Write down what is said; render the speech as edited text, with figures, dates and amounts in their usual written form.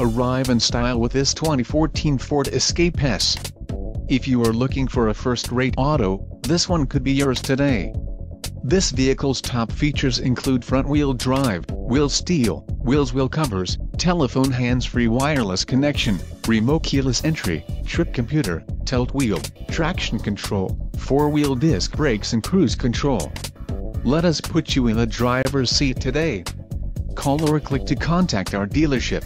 Arrive in style with this 2014 Ford Escape S. If you are looking for a first-rate auto, this one could be yours today. This vehicle's top features include front-wheel drive, wheel steel, wheels wheel covers, telephone hands-free wireless connection, remote keyless entry, trip computer, tilt wheel, traction control, four-wheel disc brakes and cruise control. Let us put you in the driver's seat today. Call or click to contact our dealership.